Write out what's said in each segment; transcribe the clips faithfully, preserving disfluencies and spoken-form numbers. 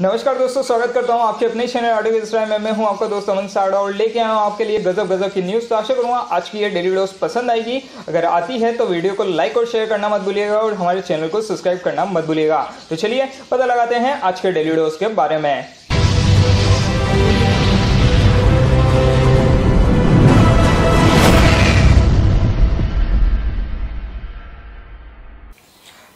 नमस्कार दोस्तों, स्वागत करता हूं आपके अपने चैनल ऑटो गैजेट्स फ्राई में। मैं हूं आपका दोस्त अमन साड़ा और लेके आया हूं आपके लिए गजब गजब की न्यूज़। तो आशा करूंगा आज की ये डेली डोज पसंद आएगी। अगर आती है तो वीडियो को लाइक और शेयर करना मत भूलिएगा और हमारे चैनल को सब्सक्राइब करना मत भूलिएगा। तो चलिए पता लगाते हैं आज के डेली डोज के बारे में।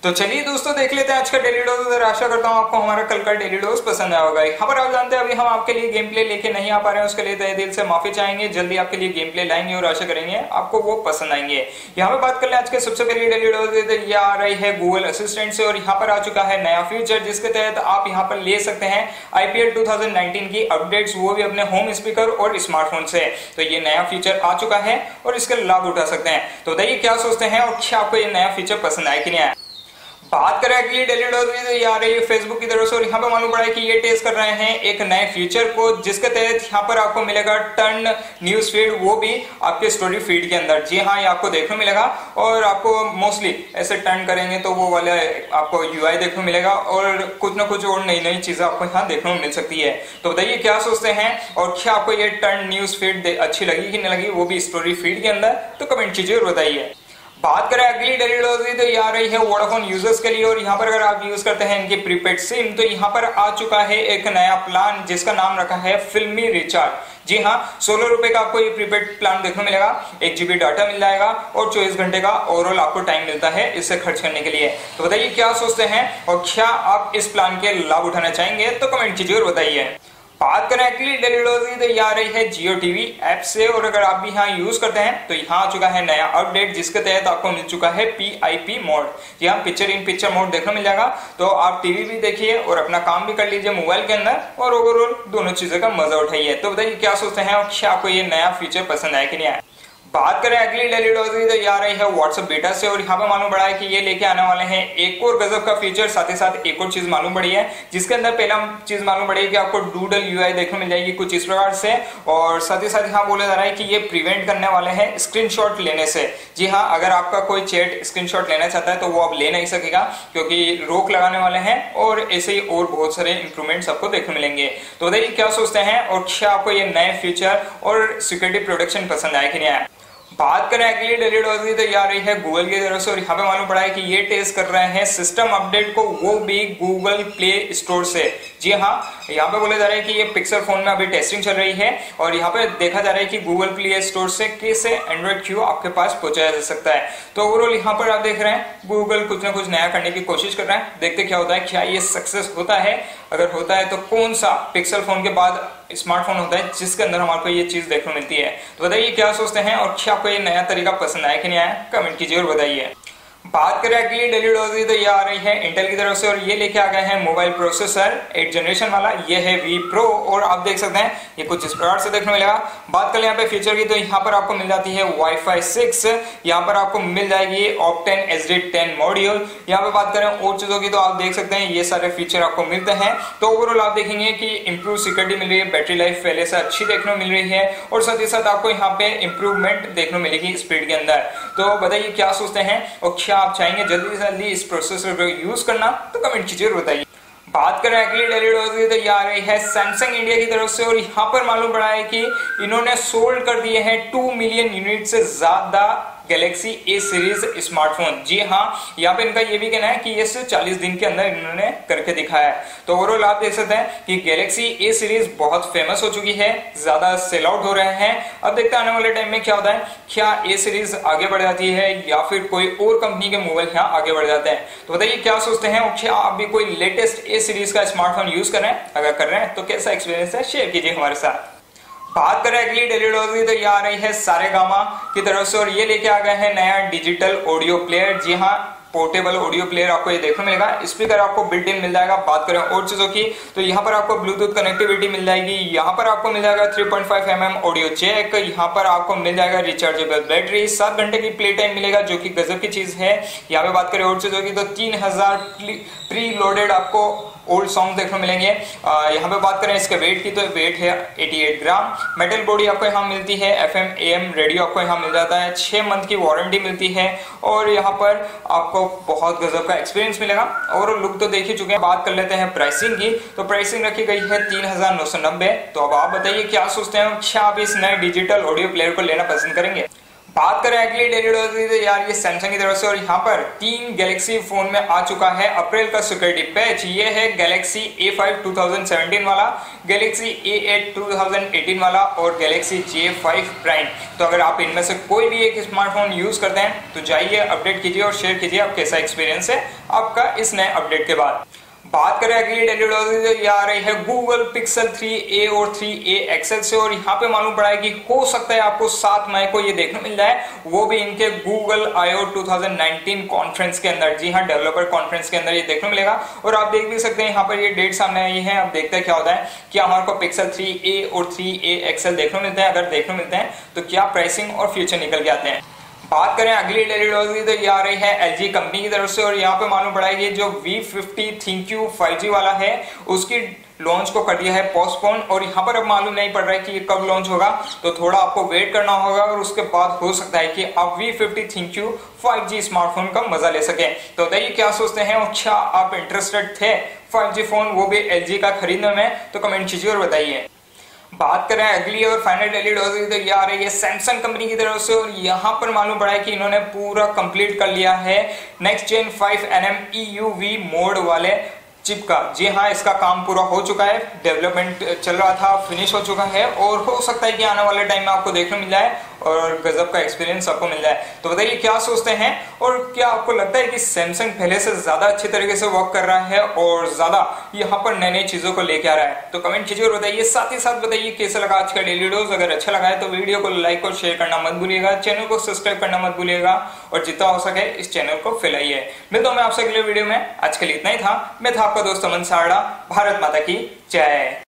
तो चलिए दोस्तों देख लेते हैं आज का डेली डोज। उधर आशा करता हूँ आपको हमारा कल का डेली डोज पसंद आया होगा। यहाँ पर आप जानते हैं अभी हम आपके लिए गेम प्ले लेके नहीं आ पा रहे हैं, उसके लिए तहे दिल से माफी चाहेंगे। जल्दी आपके लिए गेम प्ले लाएंगे और आशा करेंगे आपको वो पसंद आएंगे। यहाँ पर बात कर लें आज के सबसे पहले डेली डोज, ये आ रही है गूगल असिस्टेंट से और यहाँ पर आ चुका है नया फीचर जिसके तहत आप यहाँ पर ले सकते हैं आईपीएल टू थाउजेंड नाइनटीन की अपडेट्स, वो भी अपने होम स्पीकर और स्मार्टफोन से। तो ये नया फीचर आ चुका है और इसका लाभ उठा सकते हैं। तो बताइए क्या सोचते हैं और क्या आपको ये नया फीचर पसंद आया कि नहीं आया। बात करें अगली डेली डोज में, ये आ रही है फेसबुक की तरफ से और यहाँ पे मालूम पड़ा है कि ये टेस्ट कर रहे हैं एक नए फीचर को जिसके तहत यहाँ पर आपको मिलेगा टर्न न्यूज फीड, वो भी आपके स्टोरी फीड के अंदर। जी हाँ, ये आपको देखने मिलेगा और आपको मोस्टली ऐसे टर्न करेंगे तो वो वाला आपको यूआई देखने मिलेगा और कुछ ना कुछ और नई नई चीजें आपको यहाँ देखने को मिल सकती है। तो बताइए क्या सोचते हैं और क्या आपको ये टर्न न्यूज फीड अच्छी लगी कि नहीं लगी, वो भी स्टोरी फीड के अंदर। तो कमेंट कीजिए और बताइए। बात करें अगली डेली डोज की तो ये आ रही है वोडाफोन यूजर्स के लिए और यहाँ पर अगर आप यूज करते हैं इनकी प्रीपेड सिम तो यहाँ पर आ चुका है एक नया प्लान जिसका नाम रखा है फिल्मी रिचार्ज। जी हाँ, सोलह रुपए का आपको ये प्रीपेड प्लान देखने मिलेगा, एक जीबी डाटा मिल जाएगा और चौबीस घंटे का ओवरऑल आपको टाइम मिलता है इसे खर्च करने के लिए। तो बताइए क्या सोचते हैं और क्या आप इस प्लान के लाभ उठाना चाहेंगे, तो कमेंट कीजिए और बताइए। बात करें अगली डेली डोज की तो ये आ रही है जियो टीवी ऐप से और अगर आप भी यहाँ यूज करते हैं तो यहाँ आ चुका है नया अपडेट जिसके तहत आपको मिल चुका है पी आई पी मोड। यहाँ पिक्चर इन पिक्चर मोड देखने मिल जाएगा, तो आप टीवी भी देखिए और अपना काम भी कर लीजिए मोबाइल के अंदर और ओवरऑल दोनों चीजों का मजा उठाइए। तो बताइए क्या सोचते हैं और क्या आपको ये नया फीचर पसंद आया कि नहीं आया। बात करें अगली डेली डोज की तो ये आ रही है व्हाट्सएप बीटा से और यहाँ पे मालूम पड़ा है कि ये लेके आने वाले हैं एक और गजब का फीचर। साथ ही साथ एक और चीज मालूम पड़ी है जिसके अंदर पहला चीज मालूम पड़ी है कि आपको डूडल यूआई देखने मिल जाएगी कुछ इस प्रकार से और साथ ही साथ यहाँ बोला जा रहा है कि ये प्रिवेंट करने वाले हैं स्क्रीनशॉट लेने से। जी हाँ, अगर आपका कोई चैट स्क्रीनशॉट लेना चाहता है तो वो आप ले नहीं सकेगा क्योंकि रोक लगाने वाले हैं और ऐसे ही और बहुत सारे इंप्रूवमेंट्स आपको देखने मिलेंगे। तो बताइए क्या सोचते हैं और क्या आपको ये नए फीचर और सिक्योरिटी प्रोटेक्शन पसंद आया कि नहीं आया। बात करें अगली डेली डोज की तो ये आ रही है गूगल की तरफ से और यहाँ पे मालूम पड़ा है कि ये टेस्ट कर रहे हैं सिस्टम अपडेट को, वो भी गूगल प्ले स्टोर से। जी हाँ, यहाँ पे बोला जा रहा है कि ये पिक्सल फोन में अभी टेस्टिंग चल रही है और यहाँ पे देखा जा रहा है कि गूगल प्ले स्टोर से कैसे एंड्रॉइड क्यू आपके पास पहुंचाया जा सकता है। तो ओवरऑल यहाँ पर आप देख रहे हैं गूगल कुछ ना कुछ नया करने की कोशिश कर रहे हैं, देखते क्या होता है, क्या ये सक्सेस होता है। अगर होता है तो कौन सा पिक्सल फोन के बाद स्मार्टफोन होता है जिसके अंदर हमारे को ये चीज देखने मिलती है। तो बताइए क्या सोचते हैं और क्या आपको ये नया तरीका पसंद आया कि नहीं आया, कमेंट कीजिए और बताइए। बात करें अगली डेली डोज की तो ये आ रही है इंटेल की तरफ से और ये लेके आ गए हैं मोबाइल प्रोसेसर एट जनरेशन वाला, ये है वी प्रो और आप देख सकते हैं ये कुछ इस प्रकार से देखने मिलेगा। बात करें यहाँ पे फीचर की तो यहाँ पर आपको मिल जाती है वाईफाई सिक्स, यहाँ पर आपको मिल जाएगी ऑप्टेन एसडी टेन मॉड्यूल। यहाँ पे बात करें और चीजों की तो आप देख सकते हैं ये सारे फीचर आपको मिलते हैं। तो ओवरऑल आप देखेंगे कि इंप्रूव सिक्योरिटी मिल रही है, बैटरी लाइफ पहले से अच्छी देखने मिल रही है और साथ ही साथ आपको यहाँ पे इंप्रूवमेंट देखने मिलेगी स्पीड के अंदर। तो बताइए क्या सोचते हैं और क्या आप चाहेंगे जल्दी से जल्दी इस प्रोसेसर को यूज करना, तो कमेंट कीजिए और बताइए। बात करें अगली डेली डोज की तो ये आ रही है सैमसंग इंडिया की तरफ से और यहाँ पर मालूम पड़ा है कि इन्होंने सोल्ड कर दिए हैं टू मिलियन यूनिट से ज्यादा गैलेक्सी ए सीरीज स्मार्टफोन। जी हाँ, यहाँ पे इनका ये भी कहना है कि ये सिर्फ चालीस दिन के अंदर इन्होंने करके दिखाया है। तो ओवरऑल आप देख सकते हैं कि गैलेक्सी ए सीरीज बहुत फेमस हो चुकी है, ज्यादा सेल आउट हो रहे हैं। अब देखते हैं आने वाले टाइम में क्या होता है, क्या ए सीरीज आगे बढ़ जाती है या फिर कोई और कंपनी के मोबाइल यहाँ आगे बढ़ जाते हैं। तो बताइए क्या सोचते हैं और क्या आप भी कोई लेटेस्ट ए सीरीज का स्मार्टफोन यूज कर रहे हैं, अगर कर रहे हैं तो कैसा एक्सपीरियंस है, शेयर कीजिए हमारे साथ। बात करें अगली डेली डोज की तो ये आ रही है सारेगामा की तरफ से और ये लेके आ गए हैं नया डिजिटल ऑडियो प्लेयर। जी हाँ, पोर्टेबल ऑडियो प्लेयर आपको ये देखने मिलेगा, स्पीकर आपको बिल्ट इन मिल जाएगा। बात करें और चीजों की तो यहाँ पर आपको ब्लूटूथ कनेक्टिविटी मिल जाएगी, यहाँ पर आपको मिल जाएगा three point five M M audio check, यहाँ पर आपको मिल जाएगा रिचार्जेबल बैटरी, सात घंटे की प्ले टाइम मिलेगा जो कि गजब की चीज है। यहाँ पे बात करें और चीजों की तो तीन हजार प्री लोडेड आपको ओल्ड सॉन्ग देखने मिलेंगे। आ, यहाँ पे बात करें इसके वेट की तो वेट है अट्ठासी ग्राम। मेटल बॉडी आपको यहाँ मिलती है, एफएम एएम रेडियो आपको यहाँ मिल जाता है, छः मंथ की वारंटी मिलती है और यहाँ पर आपको बहुत गजब का एक्सपीरियंस मिलेगा। और लुक तो देख ही चुके हैं। बात कर लेते हैं प्राइसिंग की, तो प्राइसिंग रखी गई है तीन हजार नौ सौ नब्बे। तो अब आप बताइए क्या सोचते हैं, क्या आप इस नए डिजिटल ऑडियो प्लेयर को लेना पसंद करेंगे? बात करें अगली डेली डोज की तो यार ये सैमसंग की तरफ से और यहाँ पर तीन गैलेक्सी फोन में आ चुका है अप्रैल का सिक्योरिटी पैच। ये है Galaxy A five two thousand seventeen वाला, Galaxy A eight two thousand eighteen वाला और गैलेक्सी जे फाइव प्राइम। तो अगर आप इनमें से कोई भी एक स्मार्टफोन यूज करते हैं तो जाइए अपडेट कीजिए और शेयर कीजिए आप कैसा एक्सपीरियंस है आपका इस नए अपडेट के बाद। बात करें अगली डेली डोज की तो आ रही है गूगल पिक्सल थ्री ए और थ्री ए एक्स एल से और यहाँ पे मालूम पड़ा है कि हो सकता है आपको सात मई को ये देखने मिल जाए, वो भी इनके Google I O two thousand nineteen conference के अंदर। जी हाँ, डेवलपर कॉन्फ्रेंस के अंदर ये देखने मिलेगा और आप देख भी सकते हैं यहाँ पर ये डेट सामने आई है। आप देखते हैं क्या होता है कि हमारे को पिक्सल थ्री ए और थ्री ए एक्स एल देखने मिलते हैं। अगर देखने मिलते हैं तो क्या प्राइसिंग और फ्यूचर निकल के आते हैं। बात करें अगली डेली डोज की तो ये आ रही है एलजी कंपनी की तरफ से और यहाँ पे मालूम पड़ा है कि जो V fifty ThinQ five G वाला है उसकी लॉन्च को कर दिया है पोस्टपोन और यहाँ पर अब मालूम नहीं पड़ रहा है कि ये कब लॉन्च होगा, तो थोड़ा आपको वेट करना होगा और उसके बाद हो सकता है कि आप V fifty ThinQ five G smartphone का मजा ले सकें। तो बताइए क्या सोचते हैं, अच्छा आप इंटरेस्टेड थे फाइव जी फोन वो भी एलजी का खरीदने में? तो कमेंट कीजिए और बताइए। बात करें अगली और फाइनल डेली डोज की तो ये आ रही है सैमसंग कंपनी की तरफ से और यहाँ पर मालूम पड़ा है कि इन्होंने पूरा कंप्लीट कर लिया है next gen five NM EUV mode वाले चिप का। जी हाँ, इसका काम पूरा हो चुका है, डेवलपमेंट चल रहा था, फिनिश हो चुका है और हो सकता है कि आने वाले टाइम में आपको देखने मिल जाए और गजब का एक्सपीरियंस आपको मिल जाए। तो बताइए क्या सोचते हैं और क्या आपको लगता है कि सैमसंग पहले से ज़्यादा अच्छे तरीके से वर्क कर रहा है और ज़्यादा यहाँ पर नई नई चीज़ों को लेके आ रहा है? तो कमेंट कीजिए और बताइए। साथ ही साथ बताइए कैसा लगा आज का डेली डोज। अगर अच्छा लगा है तो वीडियो को लाइक और शेयर करना मत भूलिएगा, चैनल को सब्सक्राइब करना मत भूलिएगा और जितना हो सके इस चैनल को फैलाइए। मिलता हूँ मैं आपसे अगले वीडियो में। आज के लिए इतना ही था। मैं था आपका दोस्त अमन सारड़ा। भारत माता की जय।